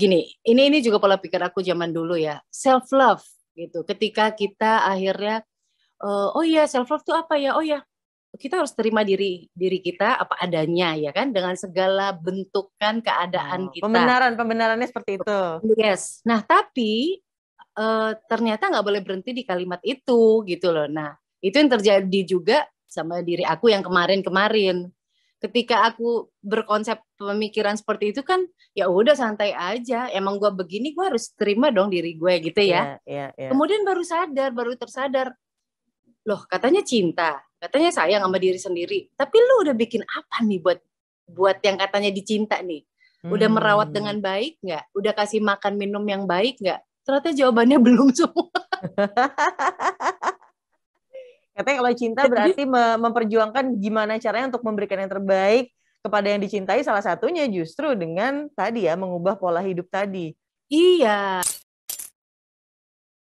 gini, ini juga pola pikir aku zaman dulu ya, self love gitu. Ketika kita akhirnya oh ya, self love itu apa ya? Oh ya, kita harus terima diri kita apa adanya ya kan, dengan segala bentukan keadaan kita. Pembenarannya seperti itu. Yes. Nah, tapi ternyata nggak boleh berhenti di kalimat itu gitu loh. Nah, itu yang terjadi juga sama diri aku yang kemarin-kemarin. Ketika aku berkonsep pemikiran seperti itu kan, ya udah santai aja. Emang gue begini, gue harus terima dong diri gue gitu ya. Yeah. Kemudian baru tersadar, loh katanya cinta, katanya sayang sama diri sendiri. Tapi lu udah bikin apa nih buat yang katanya dicinta nih? Udah merawat dengan baik nggak? Udah kasih makan minum yang baik nggak? Ternyata jawabannya belum semua. Katanya kalau cinta berarti memperjuangkan gimana caranya untuk memberikan yang terbaik kepada yang dicintai, salah satunya justru dengan tadi ya, mengubah pola hidup tadi. Iya.